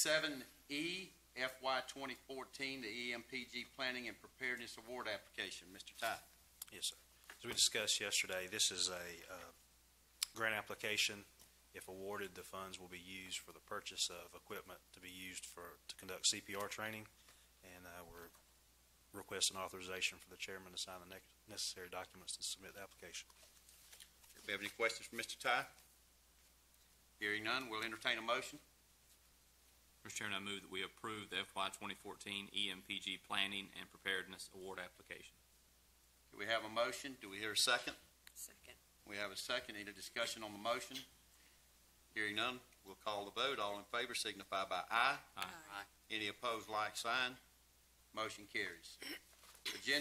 7E, FY 2014, the EMPG Planning and Preparedness Award application. Mr. Ty. Yes, sir. As we discussed yesterday, this is a grant application. If awarded, the funds will be used for the purchase of equipment to be used to conduct CPR training, and we're requesting authorization for the chairman to sign the necessary documents to submit the application. Do we have any questions for Mr. Ty? Hearing none, we'll entertain a motion. Mr. Chairman, I move that we approve the FY 2014 EMPG Planning and Preparedness Award application. Do we have a motion? Do we hear a second? Second. We have a second. Any discussion on the motion? Hearing none, we'll call the vote. All in favor signify by aye. Aye. Aye. Any opposed, like sign. Motion carries. Agenda